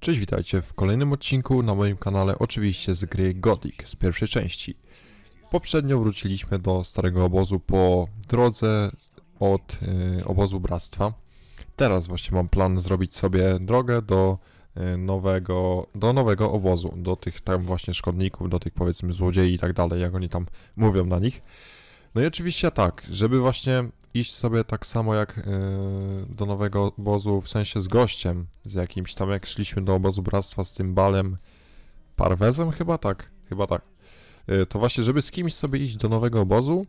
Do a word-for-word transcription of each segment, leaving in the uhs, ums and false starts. Cześć, witajcie w kolejnym odcinku na moim kanale, oczywiście z gry Gothic, z pierwszej części. Poprzednio wróciliśmy do starego obozu po drodze od y, obozu bractwa. Teraz właśnie mam plan zrobić sobie drogę do y, nowego, do nowego obozu, do tych tam właśnie szkodników, do tych powiedzmy złodziei i tak dalej, jak oni tam mówią na nich. No i oczywiście tak, żeby właśnie iść sobie tak samo jak yy, do nowego obozu, w sensie z gościem, z jakimś tam, jak szliśmy do obozu bractwa z tym Balem Parwezem, chyba tak, chyba tak. Yy, to właśnie, żeby z kimś sobie iść do nowego obozu,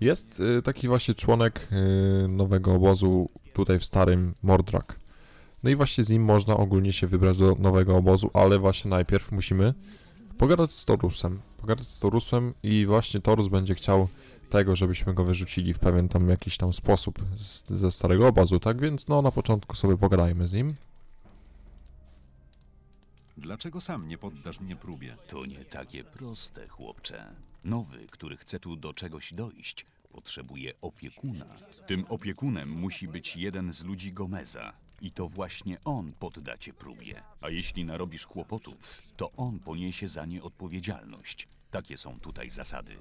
jest yy, taki właśnie członek yy, nowego obozu tutaj w starym Mordrag. No i właśnie z nim można ogólnie się wybrać do nowego obozu, ale właśnie najpierw musimy pogadać z Torusem. Pogadać z Torusem i właśnie Torus będzie chciał tego, żebyśmy go wyrzucili w pewien tam jakiś tam sposób z, ze starego obozu, tak więc no na początku sobie pogadajmy z nim. Dlaczego sam nie poddasz mnie próbie? To nie takie proste, chłopcze. Nowy, który chce tu do czegoś dojść, potrzebuje opiekuna. Tym opiekunem musi być jeden z ludzi Gomeza. I to właśnie on podda cię próbie. A jeśli narobisz kłopotów, to on poniesie za nie odpowiedzialność. Takie są tutaj zasady.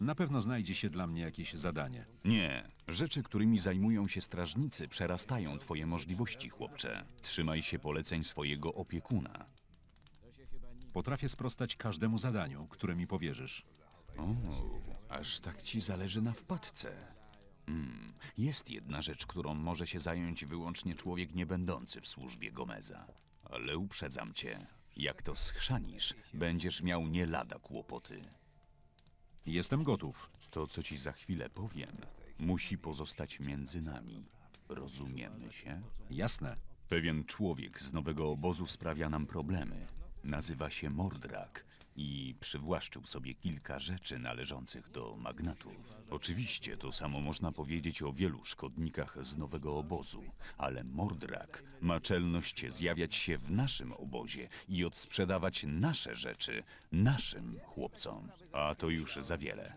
Na pewno znajdzie się dla mnie jakieś zadanie. Nie. Rzeczy, którymi zajmują się strażnicy, przerastają twoje możliwości, chłopcze. Trzymaj się poleceń swojego opiekuna. Potrafię sprostać każdemu zadaniu, które mi powierzysz. O, aż tak ci zależy na wpadce. Hmm, jest jedna rzecz, którą może się zająć wyłącznie człowiek niebędący w służbie Gomeza. Ale uprzedzam cię. Jak to schrzanisz, będziesz miał nie lada kłopoty. Jestem gotów. To, co ci za chwilę powiem, musi pozostać między nami. Rozumiemy się? Jasne. Pewien człowiek z nowego obozu sprawia nam problemy. Nazywa się Mordrag i przywłaszczył sobie kilka rzeczy należących do magnatów. Oczywiście to samo można powiedzieć o wielu szkodnikach z nowego obozu, ale Mordrag ma czelność zjawiać się w naszym obozie i odsprzedawać nasze rzeczy naszym chłopcom. A to już za wiele.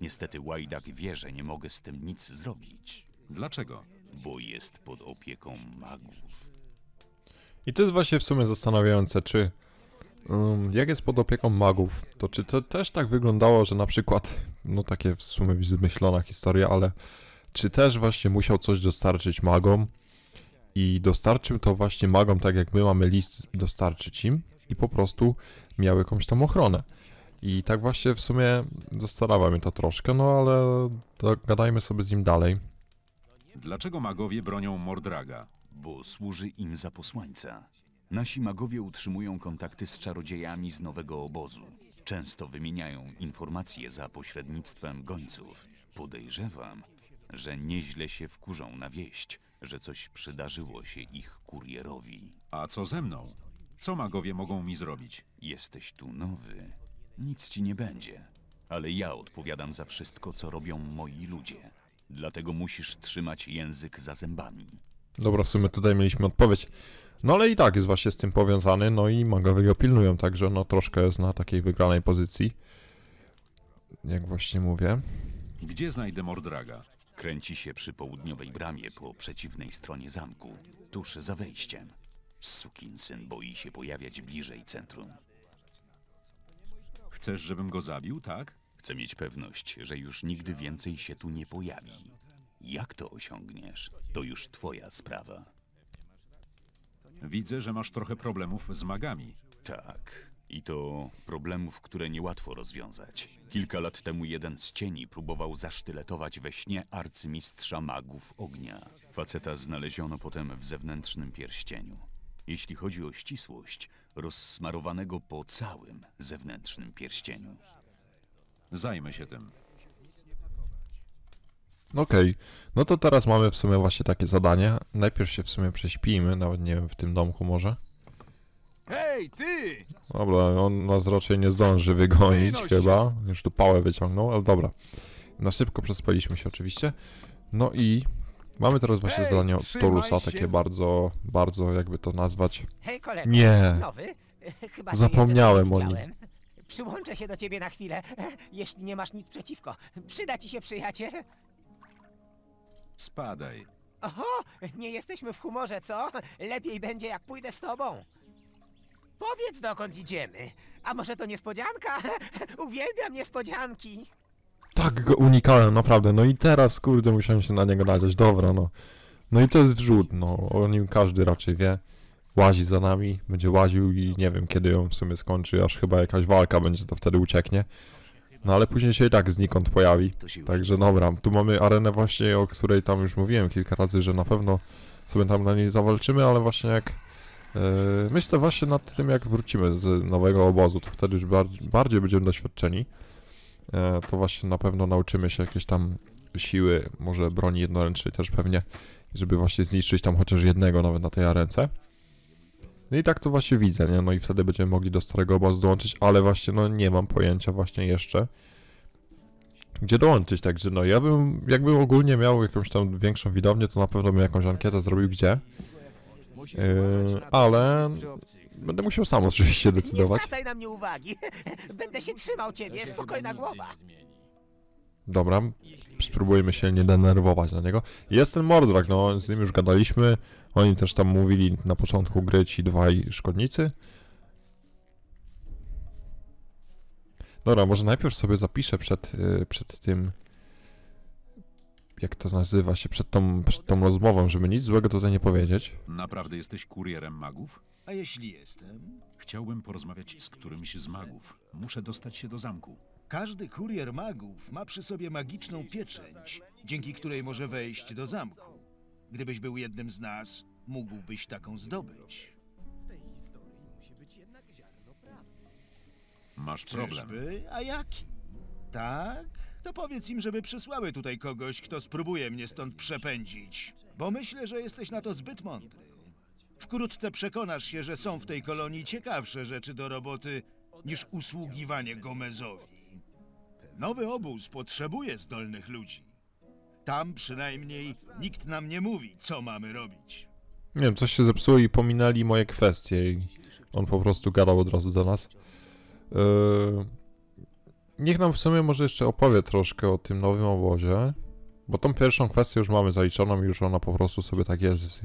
Niestety Wajdak wie, że nie mogę z tym nic zrobić. Dlaczego? Bo jest pod opieką magów. I to jest właśnie w sumie zastanawiające, czy jak jest pod opieką magów, to czy to też tak wyglądało, że na przykład, no takie w sumie zmyślona historia, ale czy też właśnie musiał coś dostarczyć magom i dostarczył to właśnie magom, tak jak my mamy list, dostarczyć im i po prostu miał jakąś tam ochronę. I tak właśnie w sumie zastanawia mnie to troszkę, no ale gadajmy sobie z nim dalej. Dlaczego magowie bronią Mordraga? Bo służy im za posłańca. Nasi magowie utrzymują kontakty z czarodziejami z nowego obozu. Często wymieniają informacje za pośrednictwem gońców. Podejrzewam, że nieźle się wkurzą na wieść, że coś przydarzyło się ich kurierowi. A co ze mną? Co magowie mogą mi zrobić? Jesteś tu nowy. Nic ci nie będzie. Ale ja odpowiadam za wszystko, co robią moi ludzie. Dlatego musisz trzymać język za zębami. Dobra, w sumie tutaj mieliśmy odpowiedź. No ale i tak jest właśnie z tym powiązany, no i magowie go pilnują, także no troszkę jest na takiej wygranej pozycji. Jak właśnie mówię. Gdzie znajdę Mordraga? Kręci się przy południowej bramie po przeciwnej stronie zamku, tuż za wejściem. Sukinsyn boi się pojawiać bliżej centrum. Chcesz, żebym go zabił, tak? Chcę mieć pewność, że już nigdy więcej się tu nie pojawi. Jak to osiągniesz, to już twoja sprawa. Widzę, że masz trochę problemów z magami. Tak. I to problemów, które niełatwo rozwiązać. Kilka lat temu jeden z cieni próbował zasztyletować we śnie arcymistrza magów ognia. Faceta znaleziono potem w zewnętrznym pierścieniu. Jeśli chodzi o ścisłość, rozsmarowanego po całym zewnętrznym pierścieniu. Zajmę się tym. Okej, okay. No to teraz mamy w sumie właśnie takie zadanie. Najpierw się w sumie prześpijmy, nawet nie wiem, w tym domku może. Hej, ty! Dobra, on nas raczej nie zdąży wygonić chyba. Już tu pałę wyciągnął, ale dobra. Na szybko przespaliśmy się oczywiście. No i mamy teraz właśnie hey, zadanie od Torusa, takie bardzo, bardzo jakby to nazwać. Hej, kolego, nie! Nowy? Chyba zapomniałem o nim. Przyłączę się do ciebie na chwilę, jeśli nie masz nic przeciwko. Przyda ci się, przyjaciel. Spadaj. Oho, nie jesteśmy w humorze, co? Lepiej będzie, jak pójdę z tobą. Powiedz, dokąd idziemy. A może to niespodzianka? Uwielbiam niespodzianki. Tak go unikałem, naprawdę. No i teraz, kurde, musiałem się na niego nadzieć. Dobra, no. No i to jest wrzód, no. O nim każdy raczej wie. Łazi za nami, będzie łaził i nie wiem, kiedy ją w sumie skończy, aż chyba jakaś walka będzie, to wtedy ucieknie. No ale później się i tak znikąd pojawi. Także dobra, tu mamy arenę właśnie, o której tam już mówiłem kilka razy, że na pewno sobie tam na niej zawalczymy, ale właśnie jak... Yy, myślę właśnie nad tym, jak wrócimy z nowego obozu, to wtedy już bardziej, bardziej będziemy doświadczeni. Yy, to właśnie na pewno nauczymy się jakieś tam siły, może broni jednoręcznej też pewnie, żeby właśnie zniszczyć tam chociaż jednego nawet na tej arence. No i tak to właśnie widzę, nie? No i wtedy będziemy mogli do starego obozu dołączyć, ale właśnie no nie mam pojęcia właśnie jeszcze, gdzie dołączyć, także no ja bym, jakbym ogólnie miał jakąś tam większą widownię, to na pewno bym jakąś ankietę zrobił, gdzie. Yy, ale będę musiał sam oczywiście decydować. Nie zwracaj na mnie uwagi, będę się trzymał ciebie, spokojna głowa. Dobra, spróbujemy się nie denerwować na niego. Jest ten Mordrag, no z nim już gadaliśmy. Oni też tam mówili na początku gry, ci dwaj szkodnicy. Dobra, może najpierw sobie zapiszę przed, przed tym... Jak to nazywa się? Przed tą, przed tą rozmową, żeby nic złego tutaj nie powiedzieć. Naprawdę jesteś kurierem magów? A jeśli jestem? Chciałbym porozmawiać z którymś z magów. Muszę dostać się do zamku. Każdy kurier magów ma przy sobie magiczną pieczęć, dzięki której może wejść do zamku. Gdybyś był jednym z nas, mógłbyś taką zdobyć. W tej historii musi być jednak ziarno prawdy. Masz problem. Czyżby? A jaki? Tak? To powiedz im, żeby przysłały tutaj kogoś, kto spróbuje mnie stąd przepędzić. Bo myślę, że jesteś na to zbyt mądry. Wkrótce przekonasz się, że są w tej kolonii ciekawsze rzeczy do roboty niż usługiwanie Gomezowi. Nowy obóz potrzebuje zdolnych ludzi. Tam przynajmniej nikt nam nie mówi, co mamy robić. Nie wiem, coś się zepsuło i pominęli moje kwestie i on po prostu gadał od razu do nas. Yy... Niech nam w sumie może jeszcze opowie troszkę o tym nowym obozie, bo tą pierwszą kwestię już mamy zaliczoną i już ona po prostu sobie tak jest,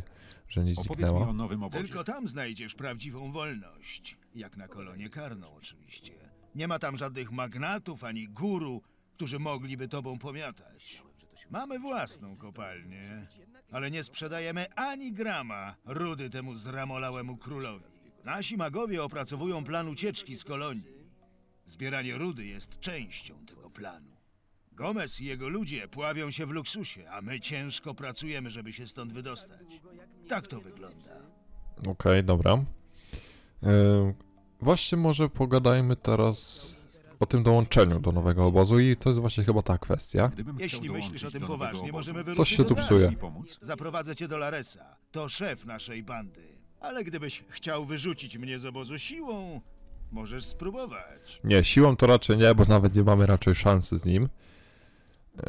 że nic zniknęła. Tylko tam znajdziesz prawdziwą wolność, jak na kolonię karną oczywiście. Nie ma tam żadnych magnatów ani guru, którzy mogliby tobą pomiatać. Mamy własną kopalnię, ale nie sprzedajemy ani grama rudy temu zramolałemu królowi. Nasi magowie opracowują plan ucieczki z kolonii. Zbieranie rudy jest częścią tego planu. Gomez i jego ludzie pławią się w luksusie, a my ciężko pracujemy, żeby się stąd wydostać. Tak to wygląda. Okej, okay, dobra. Yy, właśnie może pogadajmy teraz... o tym dołączeniu do nowego obozu i to jest właśnie chyba ta kwestia. Jeśli myślisz o tym poważnie, możemy wyruszyć. Coś się tu psuje. Zaprowadzę cię do Laresa. To szef naszej bandy. Ale gdybyś chciał wyrzucić mnie z obozu siłą, możesz spróbować. Nie, siłą to raczej nie, bo nawet nie mamy raczej szansy z nim. Eee,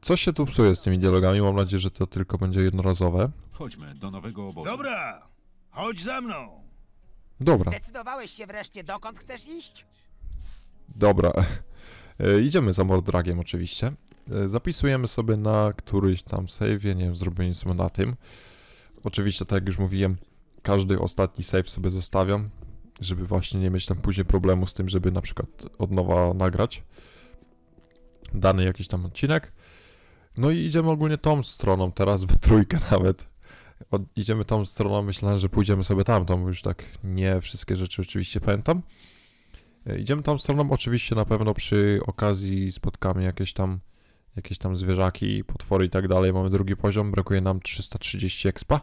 coś się tu psuje z tymi dialogami. Mam nadzieję, że to tylko będzie jednorazowe. Chodźmy do nowego obozu. Dobra, chodź za mną. Dobra. Zdecydowałeś się wreszcie, dokąd chcesz iść? Dobra, e, idziemy za Mordragiem oczywiście. E, zapisujemy sobie na któryś tam save'ie, nie wiem, zrobimy sobie na tym. Oczywiście, tak jak już mówiłem, każdy ostatni save sobie zostawiam, żeby właśnie nie mieć tam później problemu z tym, żeby na przykład od nowa nagrać dany jakiś tam odcinek. No i idziemy ogólnie tą stroną teraz, we trójkę nawet. Od, idziemy tą stroną, myślałem, że pójdziemy sobie tamtą, bo już tak nie wszystkie rzeczy oczywiście pamiętam. Idziemy tą stroną, oczywiście na pewno przy okazji spotkamy jakieś tam jakieś tam zwierzaki, potwory i tak dalej. Mamy drugi poziom, brakuje nam trzysta trzydzieści expa,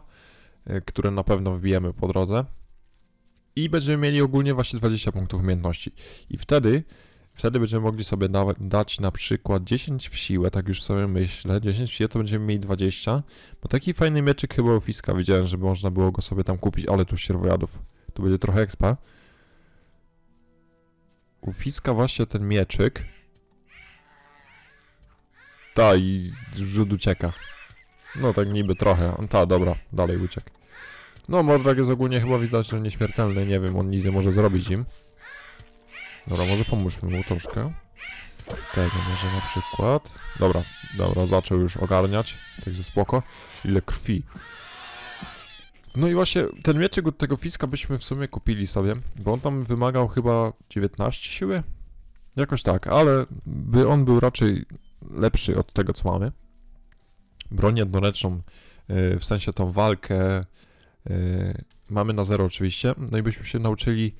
które na pewno wbijemy po drodze. I będziemy mieli ogólnie właśnie dwadzieścia punktów umiejętności. I wtedy, wtedy będziemy mogli sobie dać na przykład dziesięć w siłę, tak już sobie myślę, dziesięć w siłę to będziemy mieli dwadzieścia. Bo taki fajny mieczyk chyba u Fiska widziałem, żeby można było go sobie tam kupić, ale tu sierwojadów, tu będzie trochę expa. U Fiska właśnie ten mieczyk. Ta i rzut ucieka. No tak niby trochę. Ta, dobra, dalej uciekł. No Mordrag jest ogólnie chyba widać, że nieśmiertelny. Nie wiem, on nic nie może zrobić im. Dobra, może pomóżmy mu troszkę. Tego może na przykład. Dobra, dobra, zaczął już ogarniać, także spoko. Ile krwi. No i właśnie ten mieczyk od tego Fiska byśmy w sumie kupili sobie, bo on tam wymagał chyba dziewiętnaście siły? Jakoś tak, ale by on był raczej lepszy od tego, co mamy. Broń jednoręczną, yy, w sensie tą walkę yy, mamy na zero oczywiście. No i byśmy się nauczyli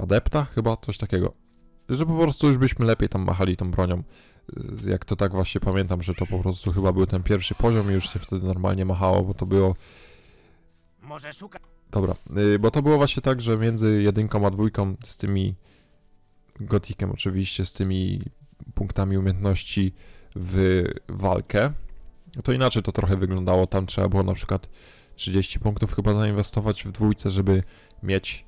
adepta chyba, coś takiego. Że po prostu już byśmy lepiej tam machali tą bronią. Yy, jak to tak właśnie pamiętam, że to po prostu chyba był ten pierwszy poziom i już się wtedy normalnie machało, bo to było... Może szuka... Dobra, yy, bo to było właśnie tak, że między jedynką a dwójką z tymi... Gothicem oczywiście, z tymi punktami umiejętności w walkę. To inaczej to trochę wyglądało, tam trzeba było na przykład trzydzieści punktów chyba zainwestować w dwójce, żeby mieć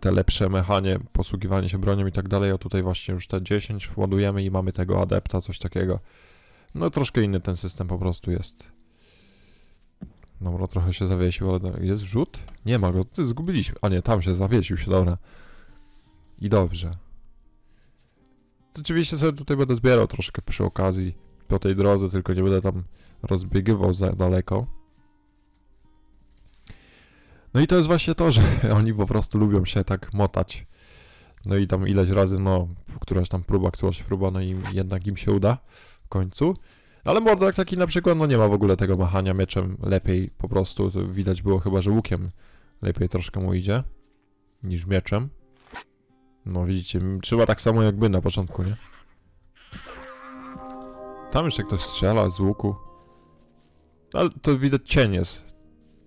te lepsze mechanie, posługiwanie się bronią i tak dalej, a tutaj właśnie już te dziesięć ładujemy i mamy tego adepta, coś takiego. No troszkę inny ten system po prostu jest. Dobra, trochę się zawiesił, ale jest wrzut? Nie ma go, zgubiliśmy. A nie, tam się zawiesił się, dobra. I dobrze. Oczywiście sobie tutaj będę zbierał troszkę przy okazji, po tej drodze, tylko nie będę tam rozbiegiwał za daleko. No i to jest właśnie to, że oni po prostu lubią się tak motać. No i tam ileś razy, no, któraś tam próba, któraś próba, no i jednak im się uda w końcu. Ale Mordrag taki na przykład, no nie ma w ogóle tego machania mieczem, lepiej po prostu, to widać było chyba, że łukiem lepiej troszkę mu idzie niż mieczem. No widzicie, trzeba tak samo jakby na początku, nie? Tam jeszcze ktoś strzela z łuku. Ale to widać cień jest.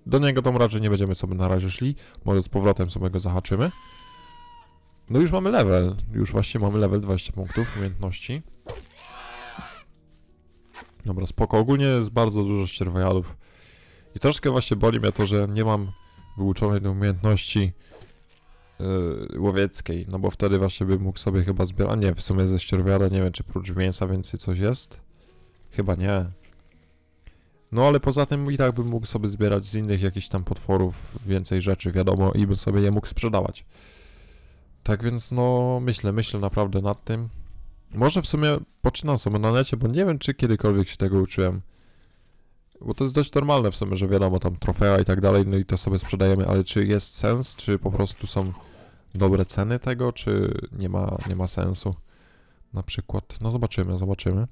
Do niego tam raczej nie będziemy sobie na razie szli. Może z powrotem sobie go zahaczymy. No już mamy level. Już właśnie mamy level dwadzieścia punktów umiejętności. Dobra, spoko. Ogólnie jest bardzo dużo ścierwojadów. I troszkę właśnie boli mnie to, że nie mam wyuczonej do umiejętności łowieckiej, no bo wtedy właśnie bym mógł sobie chyba zbierać, a nie, w sumie ze ścierwiada nie wiem, czy prócz mięsa więcej coś jest? Chyba nie. No ale poza tym i tak bym mógł sobie zbierać z innych jakichś tam potworów więcej rzeczy, wiadomo, i bym sobie je mógł sprzedawać. Tak więc no, myślę, myślę naprawdę nad tym. Może w sumie poczynam sobie na necie, bo nie wiem, czy kiedykolwiek się tego uczyłem. Bo to jest dość normalne w sumie, że wiadomo, tam trofea i tak dalej, no i to sobie sprzedajemy, ale czy jest sens, czy po prostu są dobre ceny tego, czy nie ma, nie ma sensu na przykład, no zobaczymy, zobaczymy.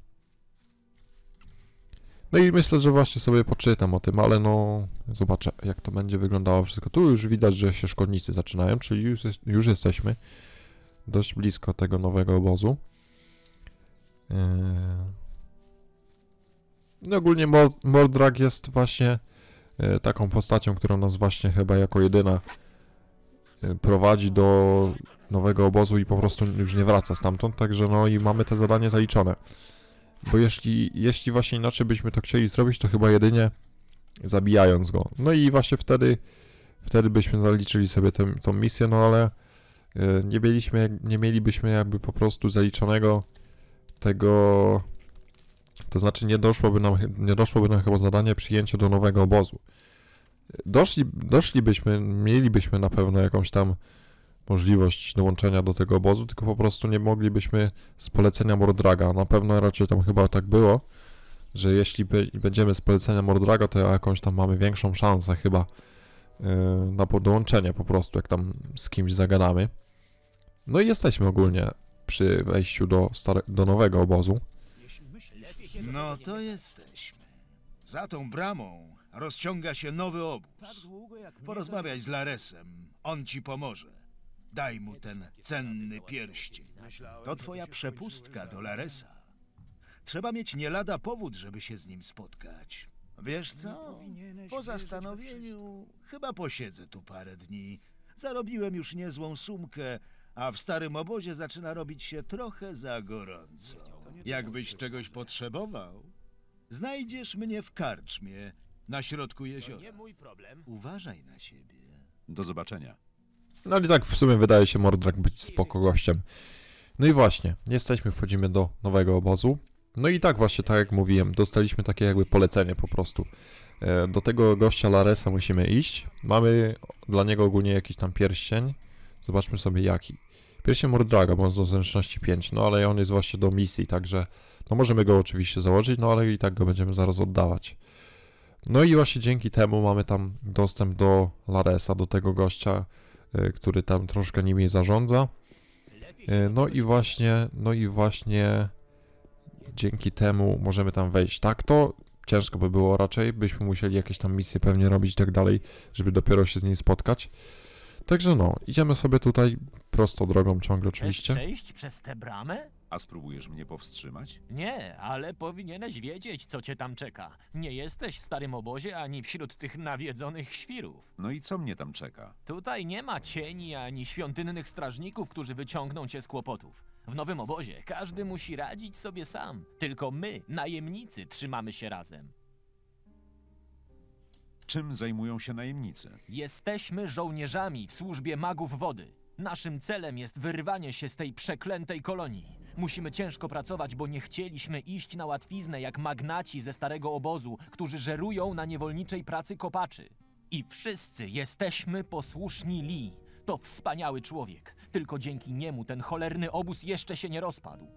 No i myślę, że właśnie sobie poczytam o tym, ale no zobaczę, jak to będzie wyglądało wszystko. Tu już widać, że się szkodnicy zaczynają, czyli już, jest, już jesteśmy dość blisko tego nowego obozu. Yy... No ogólnie Mordrag jest właśnie y, taką postacią, którą nas właśnie chyba jako jedyna y, prowadzi do nowego obozu i po prostu już nie wraca stamtąd, także no i mamy te zadanie zaliczone. Bo jeśli, jeśli właśnie inaczej byśmy to chcieli zrobić, to chyba jedynie zabijając go. No i właśnie wtedy, wtedy byśmy zaliczyli sobie tę, tą misję, no ale y, nie mieliśmy, nie mielibyśmy jakby po prostu zaliczonego tego... To znaczy nie doszłoby nam, nie doszłoby nam chyba zadanie przyjęcie do nowego obozu. Doszli, doszlibyśmy, mielibyśmy na pewno jakąś tam możliwość dołączenia do tego obozu, tylko po prostu nie moglibyśmy z polecenia Mordraga. Na pewno raczej tam chyba tak było, że jeśli by, będziemy z polecenia Mordraga, to jakąś tam mamy większą szansę chyba yy, na dołączenie po prostu, jak tam z kimś zagadamy. No i jesteśmy ogólnie przy wejściu do, stare, do nowego obozu. No to jesteśmy. Za tą bramą rozciąga się nowy obóz. Porozmawiaj z Laresem, on ci pomoże. Daj mu ten cenny pierścień. To twoja przepustka do Laresa. Trzeba mieć nie lada powód, żeby się z nim spotkać. Wiesz co? Po zastanowieniu chyba posiedzę tu parę dni. Zarobiłem już niezłą sumkę, a w starym obozie zaczyna robić się trochę za gorąco. Jakbyś czegoś potrzebował, znajdziesz mnie w karczmie na środku jeziora. To nie mój problem. Uważaj na siebie. Do zobaczenia. No i tak w sumie wydaje się Mordrag być spoko gościem. No i właśnie, jesteśmy, wchodzimy do nowego obozu. No i tak właśnie, tak jak mówiłem, dostaliśmy takie jakby polecenie po prostu. Do tego gościa Laresa musimy iść. Mamy dla niego ogólnie jakiś tam pierścień. Zobaczmy sobie jaki. Pierścień Mordraga, bo on do zręczności pięć, no ale on jest właśnie do misji, także no możemy go oczywiście założyć, no ale i tak go będziemy zaraz oddawać. No i właśnie dzięki temu mamy tam dostęp do Laresa, do tego gościa, który tam troszkę nimi zarządza. No i właśnie, no i właśnie dzięki temu możemy tam wejść. Tak to ciężko by było raczej, byśmy musieli jakieś tam misje pewnie robić i tak dalej, żeby dopiero się z nim spotkać. Także no, idziemy sobie tutaj prosto drogą ciągle oczywiście. Chcesz przejść przez tę bramę? A spróbujesz mnie powstrzymać? Nie, ale powinieneś wiedzieć, co cię tam czeka. Nie jesteś w starym obozie ani wśród tych nawiedzonych świrów. No i co mnie tam czeka? Tutaj nie ma cieni ani świątynnych strażników, którzy wyciągną cię z kłopotów. W nowym obozie każdy musi radzić sobie sam. Tylko my, najemnicy, trzymamy się razem. Czym zajmują się najemnicy? Jesteśmy żołnierzami w służbie magów wody. Naszym celem jest wyrwanie się z tej przeklętej kolonii. Musimy ciężko pracować, bo nie chcieliśmy iść na łatwiznę jak magnaci ze starego obozu, którzy żerują na niewolniczej pracy kopaczy. I wszyscy jesteśmy posłuszni Lee. To wspaniały człowiek. Tylko dzięki niemu ten cholerny obóz jeszcze się nie rozpadł.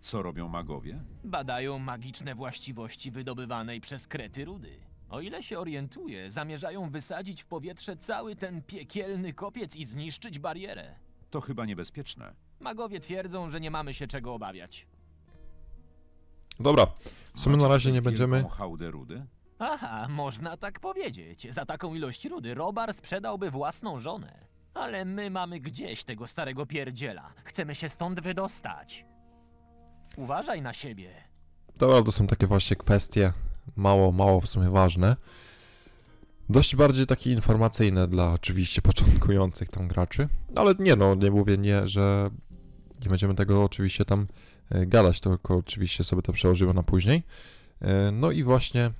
Co robią magowie? Badają magiczne właściwości wydobywanej przez krety rudy. O ile się orientuję, zamierzają wysadzić w powietrze cały ten piekielny kopiec i zniszczyć barierę. To chyba niebezpieczne. Magowie twierdzą, że nie mamy się czego obawiać. Dobra, w sumie na razie nie będziemy... hałdę rudy? Aha, można tak powiedzieć. Za taką ilość rudy Robar sprzedałby własną żonę. Ale my mamy gdzieś tego starego pierdziela. Chcemy się stąd wydostać. Uważaj na siebie. Dobra, to są takie właśnie kwestie mało, mało w sumie ważne. Dość bardziej takie informacyjne dla oczywiście początkujących tam graczy. Ale nie no, nie mówię nie, że nie będziemy tego oczywiście tam gadać, tylko oczywiście sobie to przełożymy na później. No i właśnie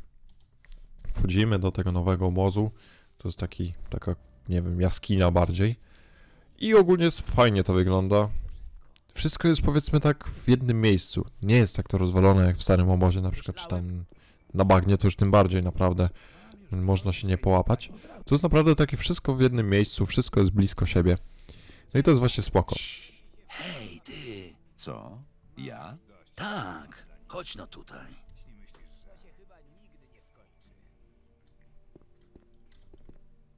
wchodzimy do tego nowego obozu. To jest taki, taka, nie wiem, jaskina bardziej. I ogólnie fajnie to wygląda. Wszystko jest powiedzmy tak w jednym miejscu. Nie jest tak to rozwalone jak w starym obozie na przykład, czy tam na bagnie, to już tym bardziej naprawdę można się nie połapać. To jest naprawdę takie wszystko w jednym miejscu, wszystko jest blisko siebie. No i to jest właśnie spoko. Hej ty! Co? Ja? Tak, chodź no tutaj.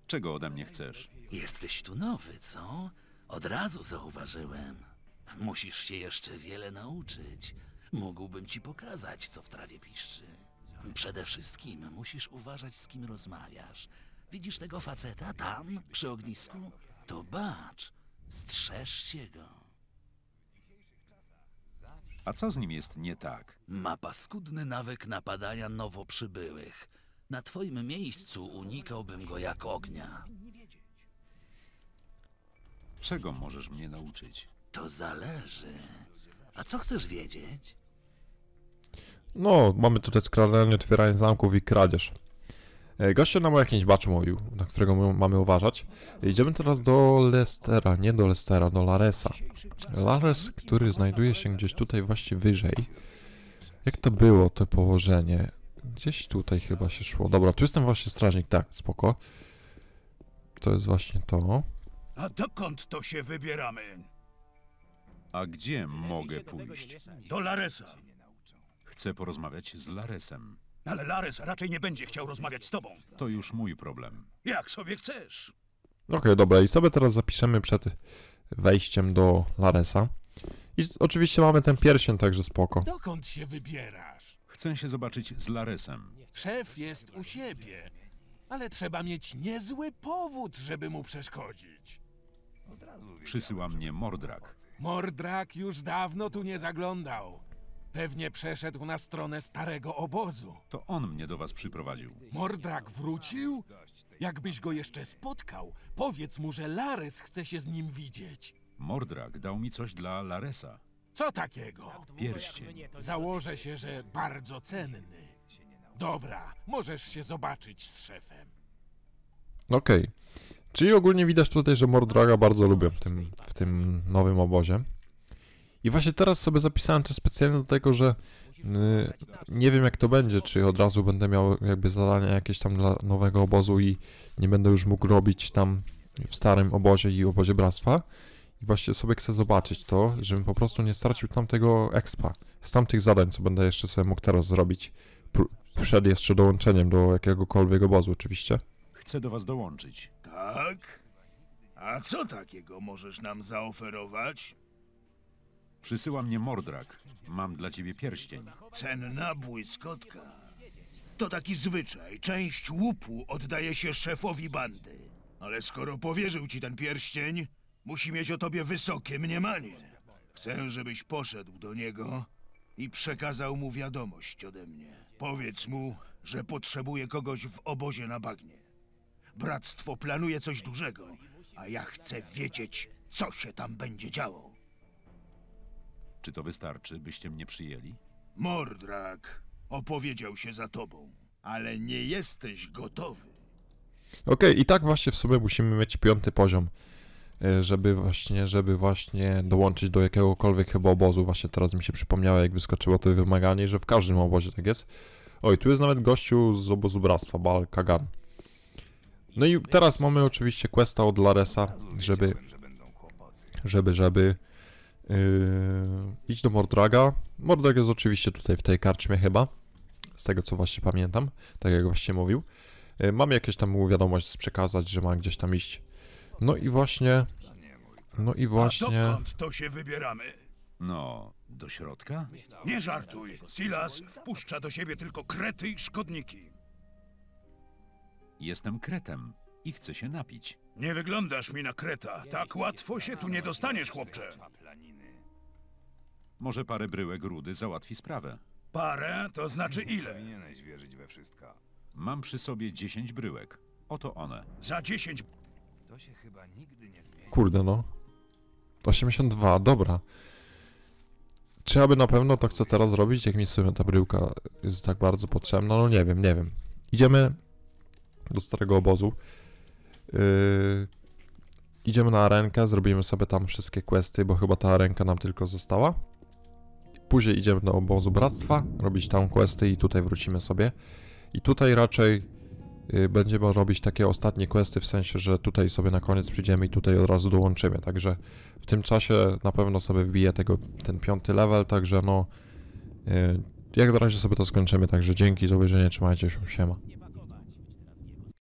Czego ode mnie chcesz? Jesteś tu nowy, co? Od razu zauważyłem. Musisz się jeszcze wiele nauczyć. Mógłbym ci pokazać, co w trawie piszczy. Przede wszystkim musisz uważać, z kim rozmawiasz. Widzisz tego faceta tam, przy ognisku? To bacz, strzeż się go. A co z nim jest nie tak? Ma paskudny nawyk napadania nowo przybyłych. Na twoim miejscu unikałbym go jak ognia. Czego możesz mnie nauczyć? To zależy. A co chcesz wiedzieć? No, mamy tutaj skradanie, otwieranie zamków i kradzież. Gościu nam o jakimś baczu mówił, na którego mamy uważać. Idziemy teraz do Lestera, nie do Lestera, do Laresa. Lares, który znajduje się gdzieś tutaj właśnie wyżej. Jak to było, to położenie? Gdzieś tutaj chyba się szło. Dobra, tu jestem właśnie strażnik, tak, spoko. To jest właśnie to. A dokąd to się wybieramy? A gdzie mogę pójść? Do Laresa. Chcę porozmawiać z Laresem. Ale Lares raczej nie będzie chciał rozmawiać z tobą. To już mój problem. Jak sobie chcesz. Okej, okay, dobra. I sobie teraz zapiszemy przed wejściem do Laresa. I oczywiście mamy ten pierścień, także spoko. Dokąd się wybierasz? Chcę się zobaczyć z Laresem. Szef jest u siebie, ale trzeba mieć niezły powód, żeby mu przeszkodzić. Od razu przysyła mnie Mordrag. Mordrag już dawno tu nie zaglądał. Pewnie przeszedł na stronę starego obozu. To on mnie do was przyprowadził. Mordrag wrócił? Jakbyś go jeszcze spotkał, powiedz mu, że Lares chce się z nim widzieć. Mordrag dał mi coś dla Laresa. Co takiego? Pierścień. Założę się, że bardzo cenny. Dobra, możesz się zobaczyć z szefem. Okej. Okay. Czyli ogólnie widać tutaj, że Mordraga bardzo lubię w tym, w tym nowym obozie. I właśnie teraz sobie zapisałem to specjalnie do tego, że yy, nie wiem jak to będzie, czy od razu będę miał jakby zadania jakieś tam dla nowego obozu i nie będę już mógł robić tam w starym obozie i obozie bractwa. I właśnie sobie chcę zobaczyć to, żebym po prostu nie stracił tamtego expa. Z tamtych zadań, co będę jeszcze sobie mógł teraz zrobić. Przed jeszcze dołączeniem do jakiegokolwiek obozu oczywiście. Chcę do was dołączyć. Tak? A co takiego możesz nam zaoferować? Przysyła mnie Mordrag. Mam dla ciebie pierścień. Cenna błyskotka. To taki zwyczaj. Część łupu oddaje się szefowi bandy. Ale skoro powierzył ci ten pierścień, musi mieć o tobie wysokie mniemanie. Chcę, żebyś poszedł do niego i przekazał mu wiadomość ode mnie. Powiedz mu, że potrzebuje kogoś w obozie na bagnie. Bractwo planuje coś dużego, a ja chcę wiedzieć, co się tam będzie działo. Czy to wystarczy, byście mnie przyjęli? Mordrag opowiedział się za tobą, ale nie jesteś gotowy. Okej, okay, i tak właśnie w sobie musimy mieć piąty poziom, żeby właśnie, żeby właśnie dołączyć do jakiegokolwiek chyba obozu. Właśnie teraz mi się przypomniało, jak wyskoczyło to wymaganie, że w każdym obozie tak jest. Oj, tu jest nawet gościu z obozu bractwa, Bal Kagan. No i teraz mamy oczywiście questa od Laresa, żeby, żeby, żeby yy, iść do Mordraga. Mordrag jest oczywiście tutaj w tej karczmie chyba, z tego co właśnie pamiętam, tak jak właśnie mówił. Yy, mam jakieś tam wiadomość przekazać, że ma gdzieś tam iść. No i właśnie, no i właśnie... A dokąd to się wybieramy? No, do środka? Nie żartuj, Silas wpuszcza do siebie tylko krety i szkodniki. Jestem kretem i chcę się napić. Nie wyglądasz mi na kreta. Tak łatwo się tu nie dostaniesz, chłopcze. Może parę bryłek rudy załatwi sprawę. Parę? To znaczy ile? Powinieneś wierzyć we wszystko. Mam przy sobie dziesięć bryłek. Oto one. Za dziesięć... To się chyba nigdy nie zmieni. Kurde no. osiemdziesiąt dwa, dobra. Czy aby na pewno to chcę teraz robić? Jak mi sobie ta bryłka jest tak bardzo potrzebna? No nie wiem, nie wiem. Idziemy... do starego obozu. Yy, idziemy na arenkę, zrobimy sobie tam wszystkie questy, bo chyba ta arenka nam tylko została. Później idziemy do obozu bractwa, robić tam questy i tutaj wrócimy sobie. I tutaj raczej yy, będziemy robić takie ostatnie questy, w sensie, że tutaj sobie na koniec przyjdziemy i tutaj od razu dołączymy. Także w tym czasie na pewno sobie wbiję tego, ten piąty level, także no... Yy, jak na razie sobie to skończymy, także dzięki za obejrzenie, trzymajcie się, siema.